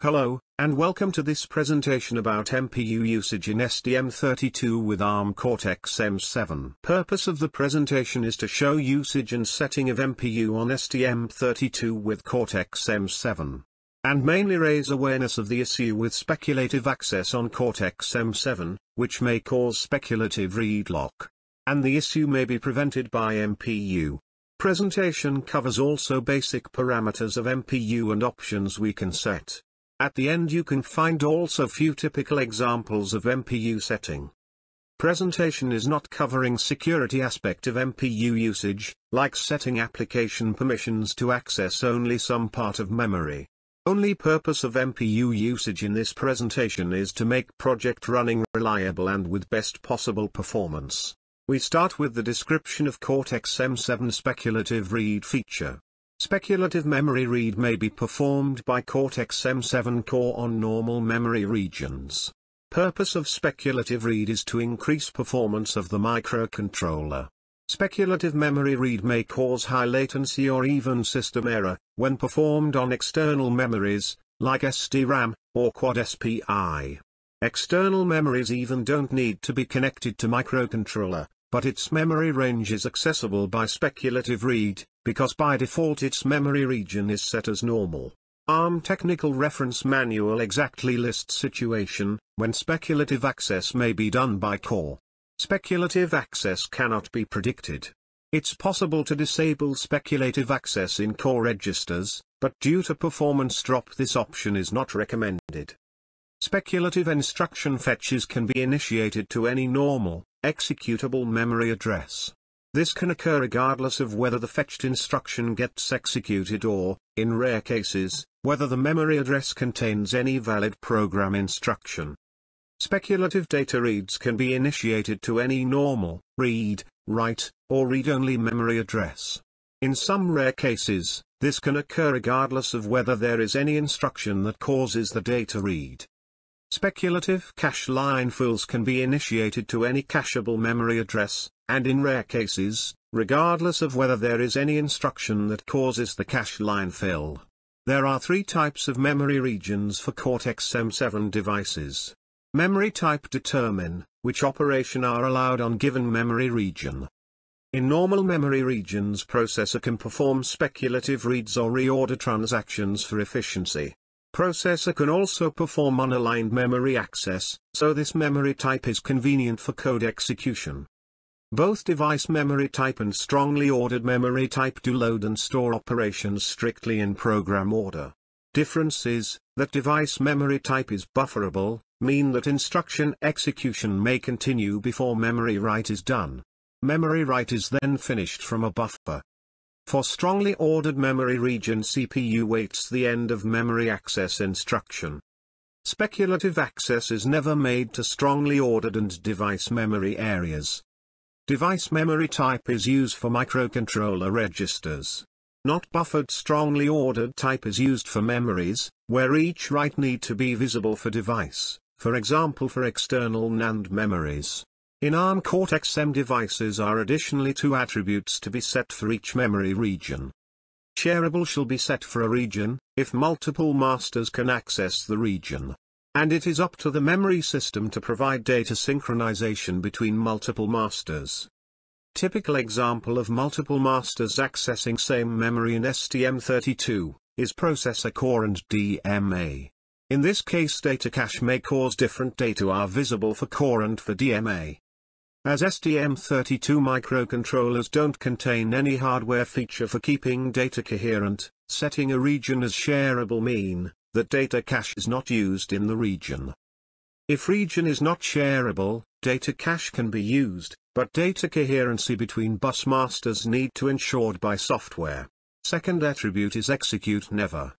Hello, and welcome to this presentation about MPU usage in STM32 with ARM Cortex-M7. Purpose of the presentation is to show usage and setting of MPU on STM32 with Cortex-M7, and mainly raise awareness of the issue with speculative access on Cortex-M7, which may cause speculative read lock, and the issue may be prevented by MPU. Presentation covers also basic parameters of MPU and options we can set. At the end you can find also few typical examples of MPU setting. Presentation is not covering security aspect of MPU usage, like setting application permissions to access only some part of memory. Only purpose of MPU usage in this presentation is to make project running reliable and with best possible performance. We start with the description of Cortex-M7 speculative read feature. Speculative memory read may be performed by Cortex-M7 core on normal memory regions. Purpose of speculative read is to increase performance of the microcontroller. Speculative memory read may cause high latency or even system error when performed on external memories, like SDRAM, or Quad SPI. External memories even don't need to be connected to microcontroller, but its memory range is accessible by speculative read, because by default its memory region is set as normal. ARM Technical Reference Manual exactly lists situation when speculative access may be done by core. Speculative access cannot be predicted. It's possible to disable speculative access in core registers, but due to performance drop this option is not recommended. Speculative instruction fetches can be initiated to any normal, executable memory address. This can occur regardless of whether the fetched instruction gets executed or, in rare cases, whether the memory address contains any valid program instruction. Speculative data reads can be initiated to any normal, read, write, or read-only memory address. In some rare cases, this can occur regardless of whether there is any instruction that causes the data read. Speculative cache line fills can be initiated to any cacheable memory address, and in rare cases, regardless of whether there is any instruction that causes the cache line fill. There are three types of memory regions for Cortex-M7 devices. Memory type determine which operation are allowed on given memory region. In normal memory regions, processor can perform speculative reads or reorder transactions for efficiency. Processor can also perform unaligned memory access, so this memory type is convenient for code execution. Both device memory type and strongly ordered memory type do load and store operations strictly in program order. Difference is that device memory type is bufferable, mean that instruction execution may continue before memory write is done. Memory write is then finished from a buffer. For strongly ordered memory region, CPU waits the end of memory access instruction. Speculative access is never made to strongly ordered and device memory areas. Device memory type is used for microcontroller registers. Not buffered strongly ordered type is used for memories, where each write need to be visible for device, for example for external NAND memories. In ARM Cortex-M devices are additionally two attributes to be set for each memory region. Shareable shall be set for a region, if multiple masters can access the region. And it is up to the memory system to provide data synchronization between multiple masters. Typical example of multiple masters accessing same memory in STM32, is processor core and DMA. In this case data cache may cause different data are visible for core and for DMA. As STM32 microcontrollers don't contain any hardware feature for keeping data coherent, setting a region as shareable mean that data cache is not used in the region. If region is not shareable, data cache can be used, but data coherency between bus masters need to ensured by software. Second attribute is execute never.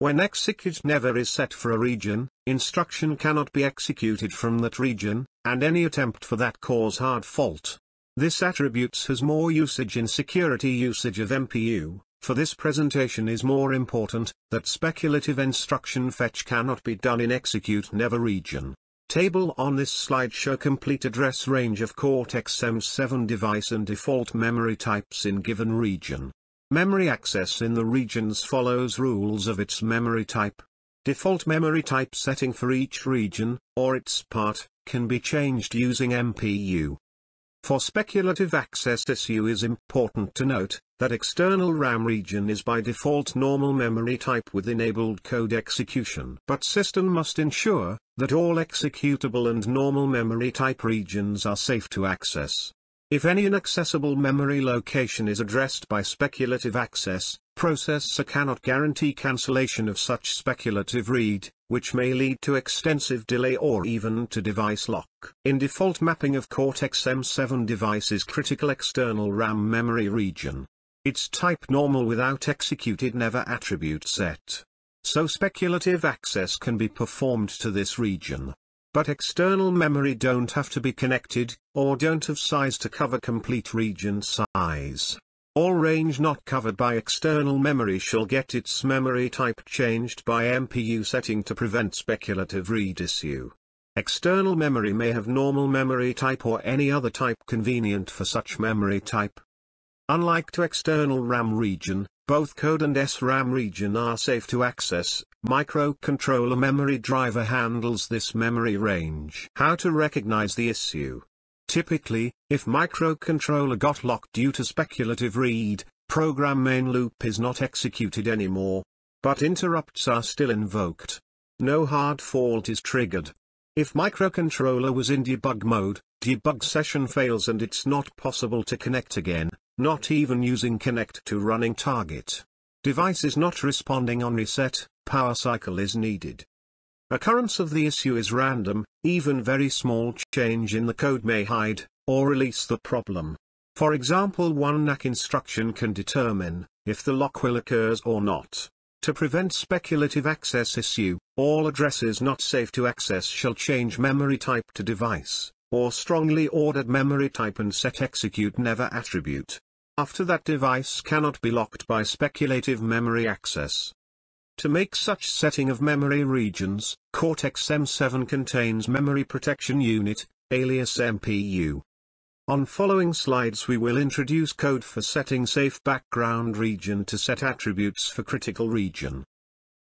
When execute never is set for a region, instruction cannot be executed from that region, and any attempt for that cause hard fault. This attributes has more usage in security usage of MPU, for this presentation is more important, that speculative instruction fetch cannot be done in execute never region. Table on this slide show complete address range of Cortex-M7 device and default memory types in given region. Memory access in the regions follows rules of its memory type. Default memory type setting for each region, or its part, can be changed using MPU. For speculative access issue, it is important to note that external RAM region is by default normal memory type with enabled code execution. But system must ensure that all executable and normal memory type regions are safe to access. If any inaccessible memory location is addressed by speculative access, processor cannot guarantee cancellation of such speculative read, which may lead to extensive delay or even to device lock. In default mapping of Cortex M7 device is critical external RAM memory region. Its type normal without executed never attribute set. So speculative access can be performed to this region. But external memory don't have to be connected, or don't have size to cover complete region size. All range not covered by external memory shall get its memory type changed by MPU setting to prevent speculative read issue. External memory may have normal memory type or any other type convenient for such memory type. Unlike to external RAM region, both code and SRAM region are safe to access. Microcontroller memory driver handles this memory range. How to recognize the issue? Typically, if microcontroller got locked due to speculative read, program main loop is not executed anymore. But interrupts are still invoked. No hard fault is triggered. If microcontroller was in debug mode, debug session fails and it's not possible to connect again, not even using connect to running target. Device is not responding on reset, power cycle is needed. Occurrence of the issue is random, even very small change in the code may hide, or release the problem. For example, one NAC instruction can determine if the lock will occurs or not. To prevent speculative access issue, all addresses not safe to access shall change memory type to device, or strongly ordered memory type and set execute never attribute. After that device cannot be locked by speculative memory access. To make such setting of memory regions, Cortex M7 contains Memory Protection Unit, alias MPU. On following slides we will introduce code for setting safe background region to set attributes for critical region.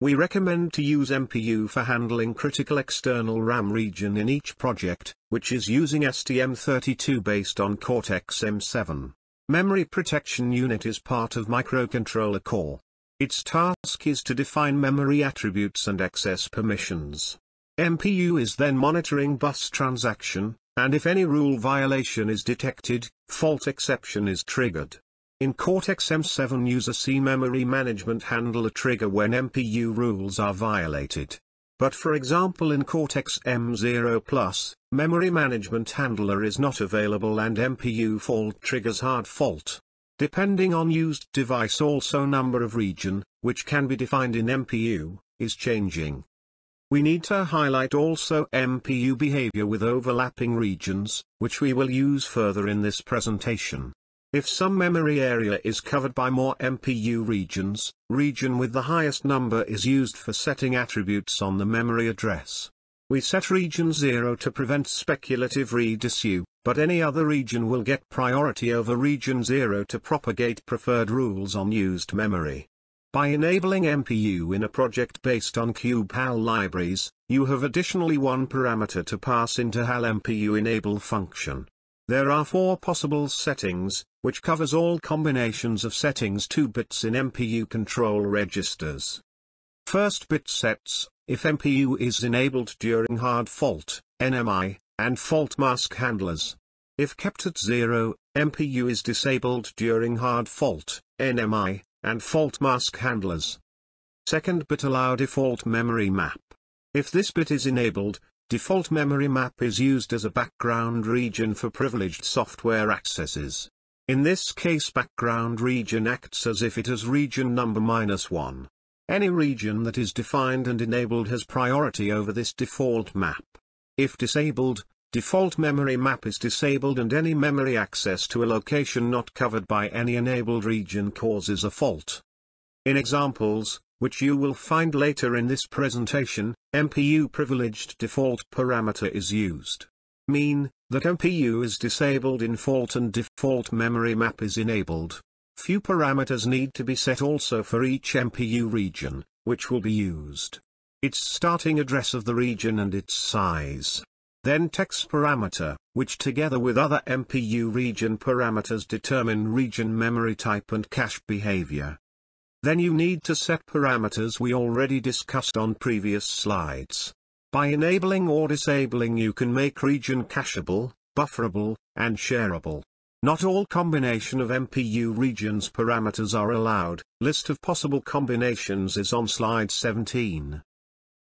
We recommend to use MPU for handling critical external RAM region in each project, which is using STM32 based on Cortex M7. Memory Protection Unit is part of microcontroller core. Its task is to define memory attributes and access permissions. MPU is then monitoring bus transaction, and if any rule violation is detected, fault exception is triggered. In Cortex M7 user C memory management handle a trigger when MPU rules are violated. But for example in Cortex M0+, memory management handler is not available and MPU fault triggers hard fault. Depending on used device also number of region, which can be defined in MPU, is changing. We need to highlight also MPU behavior with overlapping regions, which we will use further in this presentation. If some memory area is covered by more MPU regions, region with the highest number is used for setting attributes on the memory address. We set region 0 to prevent speculative read issue, but any other region will get priority over region 0 to propagate preferred rules on used memory. By enabling MPU in a project based on Cube HAL libraries, you have additionally one parameter to pass into HAL MPU enable function. There are four possible settings, which covers all combinations of settings 2 bits in MPU control registers. First bit sets, if MPU is enabled during hard fault, NMI, and fault mask handlers. If kept at 0, MPU is disabled during hard fault, NMI, and fault mask handlers. Second bit allow default memory map. If this bit is enabled, default memory map is used as a background region for privileged software accesses. In this case background region acts as if it has region number -1. Any region that is defined and enabled has priority over this default map. If disabled, default memory map is disabled and any memory access to a location not covered by any enabled region causes a fault. In examples, which you will find later in this presentation, MPU privileged default parameter is used. Mean, that MPU is disabled in fault and default memory map is enabled. Few parameters need to be set also for each MPU region, which will be used. its starting address of the region and its size. Then text parameter, which together with other MPU region parameters determine region memory type and cache behavior. Then you need to set parameters we already discussed on previous slides. By enabling or disabling you can make region cacheable, bufferable, and shareable. Not all combination of MPU regions parameters are allowed. List of possible combinations is on slide 17.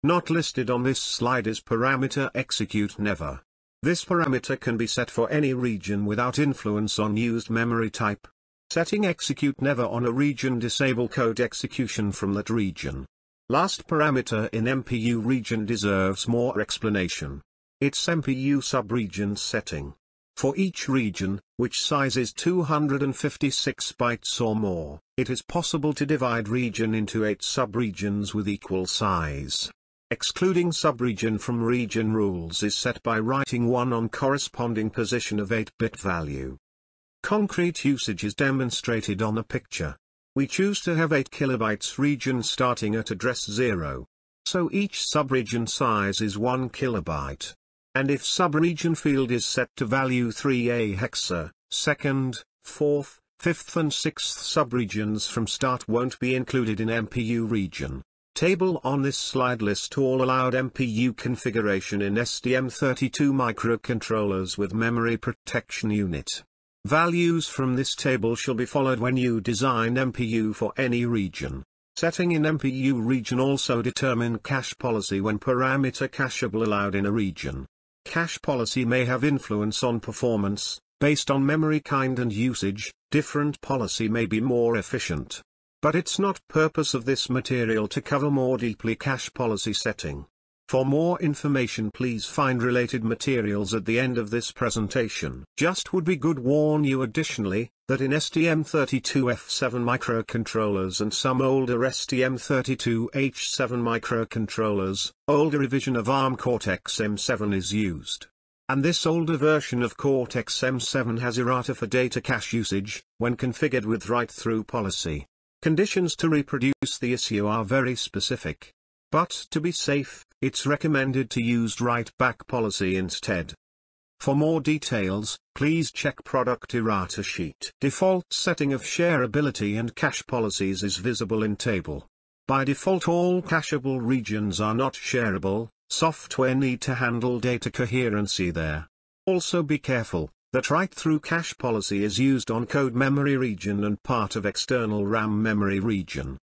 Not listed on this slide is parameter execute never. This parameter can be set for any region without influence on used memory type. Setting execute never on a region disable code execution from that region. Last parameter in MPU region deserves more explanation. It's MPU subregion setting. For each region, which size is 256 bytes or more, it is possible to divide region into 8 subregions with equal size. Excluding subregion from region rules is set by writing 1 on corresponding position of 8-bit value. Concrete usage is demonstrated on the picture. We choose to have 8 kilobytes region starting at address 0. So each subregion size is 1 kilobyte. And if subregion field is set to value 3A hexa, second, fourth, fifth and sixth subregions from start won't be included in MPU region. Table on this slide lists all allowed MPU configuration in STM32 microcontrollers with memory protection unit. Values from this table shall be followed when you design MPU for any region. Setting in MPU region also determine cache policy when parameter cacheable allowed in a region. Cache policy may have influence on performance, based on memory kind and usage, different policy may be more efficient. But it's not purpose of this material to cover more deeply cache policy setting. For more information please find related materials at the end of this presentation. Just would be good warn you additionally, that in STM32F7 microcontrollers and some older STM32H7 microcontrollers, older revision of ARM Cortex-M7 is used. And this older version of Cortex-M7 has errata for data cache usage, when configured with write-through policy. Conditions to reproduce the issue are very specific. But to be safe, it's recommended to use write-back policy instead. For more details, please check product errata sheet. Default setting of shareability and cache policies is visible in table. By default all cacheable regions are not shareable, software need to handle data coherency there. Also be careful, that write-through cache policy is used on code memory region and part of external RAM memory region.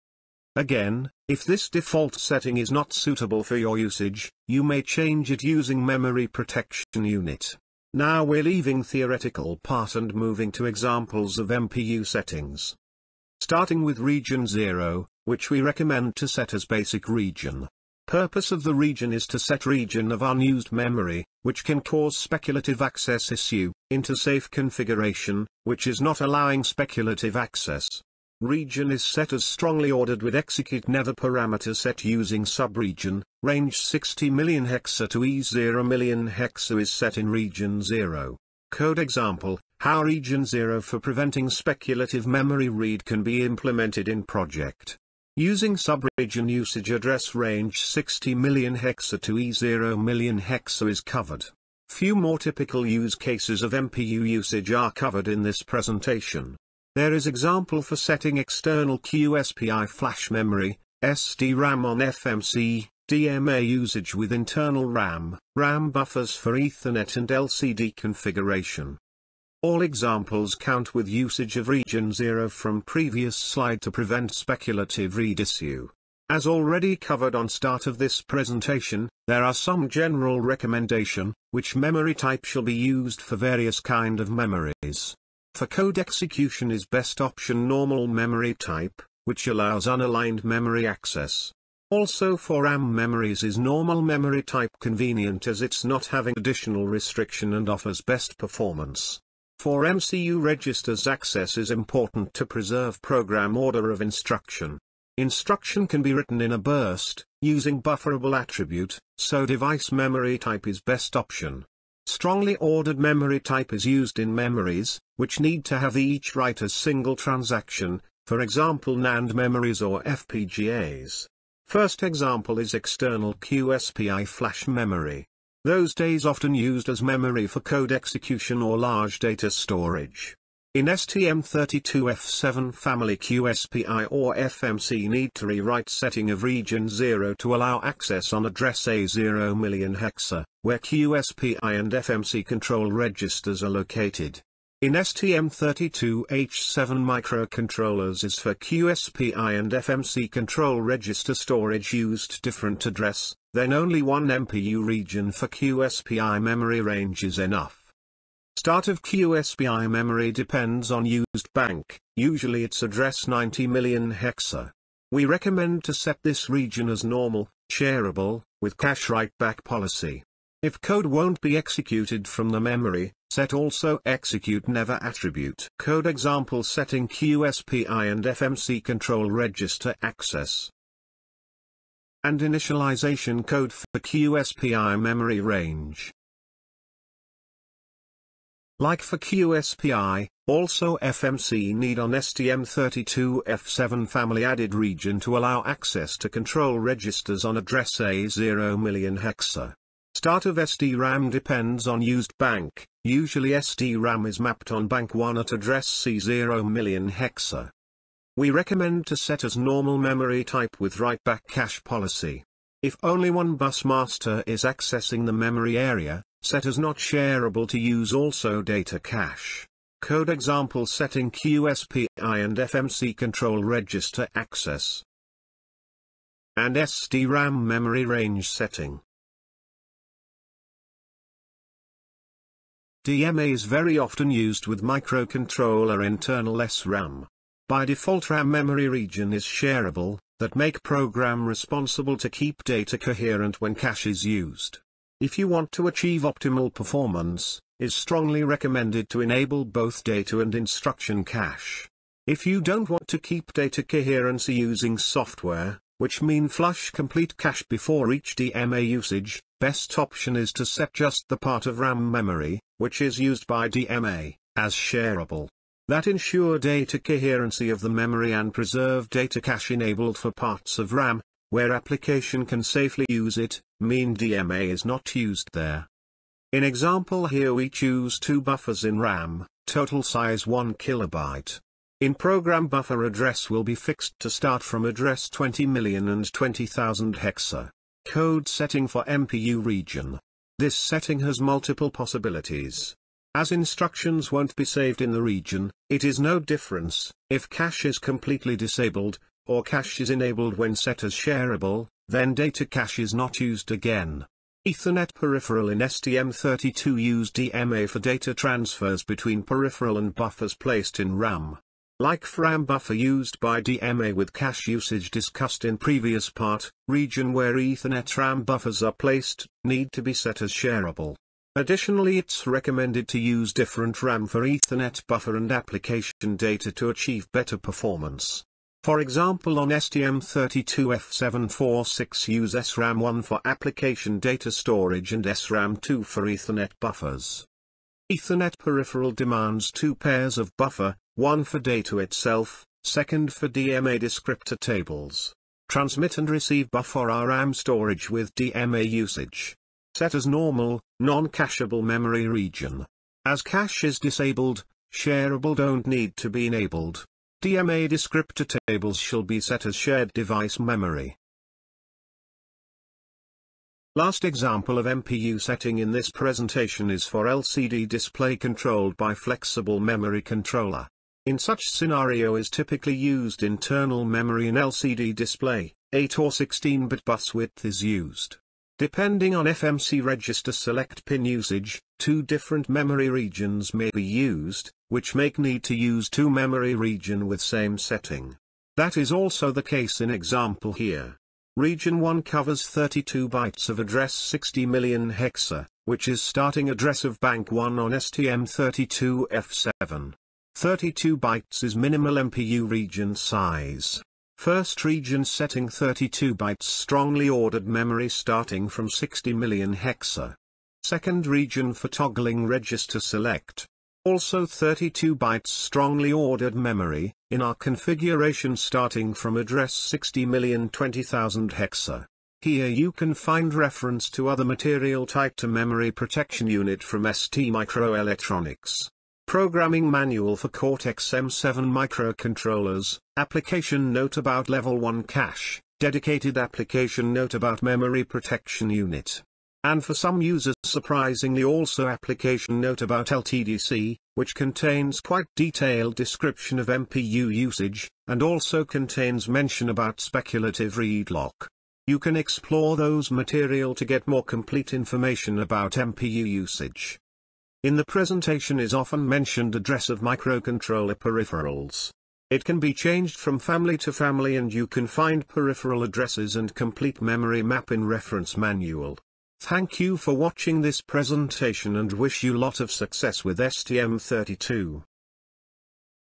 Again, if this default setting is not suitable for your usage, you may change it using memory protection unit. Now we're leaving theoretical part and moving to examples of MPU settings. Starting with region 0, which we recommend to set as basic region. Purpose of the region is to set region of unused memory, which can cause speculative access issue, into safe configuration, which is not allowing speculative access. Region is set as strongly ordered with execute never parameter set using subregion, range 60 million hexa to E0 million hexa is set in region 0. Code example, how region 0 for preventing speculative memory read can be implemented in project. Using subregion usage address range 60 million hexa to E0 million hexa is covered. Few more typical use cases of MPU usage are covered in this presentation. There is example for setting external QSPI flash memory, SDRAM on FMC, DMA usage with internal RAM, RAM buffers for Ethernet and LCD configuration. All examples count with usage of region 0 from previous slide to prevent speculative read issue. As already covered on start of this presentation, there are some general recommendation, which memory type shall be used for various kind of memories. For code execution is best option normal memory type, which allows unaligned memory access. Also for RAM memories is normal memory type convenient as it's not having additional restriction and offers best performance. For MCU registers access is important to preserve program order of instruction. Instruction can be written in a burst, using bufferable attribute, so device memory type is best option. Strongly ordered memory type is used in memories, which need to have each write a single transaction, for example NAND memories or FPGAs. First example is external QSPI flash memory. Those days often used as memory for code execution or large data storage. In STM32F7 family QSPI or FMC need to rewrite setting of region 0 to allow access on address A0 million hexa, where QSPI and FMC control registers are located. In STM32H7 microcontrollers is for QSPI and FMC control register storage used different address, then only one MPU region for QSPI memory range is enough. Start of QSPI memory depends on used bank, usually it's address 90 million hexa. We recommend to set this region as normal, shareable, with cache write-back policy. If code won't be executed from the memory, set also execute never attribute. Code example setting QSPI and FMC control register access. And initialization code for QSPI memory range. Like for QSPI, also FMC need on STM32F7 family added region to allow access to control registers on address A0 million hexa. Start of SDRAM depends on used bank, usually SDRAM is mapped on bank 1 at address C0 million hexa. We recommend to set as normal memory type with write-back cache policy. If only one bus master is accessing the memory area, set as not shareable to use also data cache. Code example setting QSPI and FMC control register access. And SDRAM memory range setting. DMA is very often used with microcontroller internal SRAM. By default RAM memory region is shareable, that make program responsible to keep data coherent when cache is used. If you want to achieve optimal performance, is strongly recommended to enable both data and instruction cache. If you don't want to keep data coherency using software, which mean flush complete cache before each DMA usage, best option is to set just the part of RAM memory, which is used by DMA, as shareable. That ensure data coherency of the memory and preserve data cache enabled for parts of RAM, where application can safely use it, mean DMA is not used there. In example here we choose two buffers in RAM, total size 1 kilobyte. In program buffer address will be fixed to start from address 20 million and 20,000 hexa. Code setting for MPU region. This setting has multiple possibilities. As instructions won't be saved in the region, it is no difference if cache is completely disabled, or cache is enabled when set as shareable, then data cache is not used again. Ethernet peripheral in STM32 use DMA for data transfers between peripheral and buffers placed in RAM. Like RAM buffer used by DMA with cache usage discussed in previous part, region where Ethernet RAM buffers are placed, need to be set as shareable. Additionally it's recommended to use different RAM for Ethernet buffer and application data to achieve better performance. For example on STM32F746 use SRAM1 for application data storage and SRAM2 for Ethernet buffers. Ethernet peripheral demands two pairs of buffer, one for data itself, second for DMA descriptor tables. Transmit and receive buffer are RAM storage with DMA usage. Set as normal, non-cacheable memory region. As cache is disabled, shareable don't need to be enabled. DMA descriptor tables shall be set as shared device memory. Last example of MPU setting in this presentation is for LCD display controlled by flexible memory controller. In such scenario is typically used internal memory in LCD display, 8 or 16-bit bus width is used. Depending on FMC register select pin usage, two different memory regions may be used, which make need to use two memory region with same setting. That is also the case in example here. Region 1 covers 32 bytes of address 60 million hexa, which is starting address of bank 1 on STM32F7. 32 bytes is minimal MPU region size. First region setting 32 bytes strongly ordered memory starting from 60 million hexa. Second region for toggling register select. also 32 bytes strongly ordered memory, in our configuration starting from address 60,020,000 hexa. Here you can find reference to other material type to memory protection unit from STMicroelectronics. Programming manual for Cortex M7 microcontrollers, application note about level 1 cache, dedicated application note about memory protection unit. And for some users surprisingly also application note about LTDC, which contains quite detailed description of MPU usage, and also contains mention about speculative read lock. You can explore those material to get more complete information about MPU usage. In the presentation is often mentioned address of microcontroller peripherals. It can be changed from family to family and you can find peripheral addresses and complete memory map in reference manual. Thank you for watching this presentation and wish you lot of success with STM32.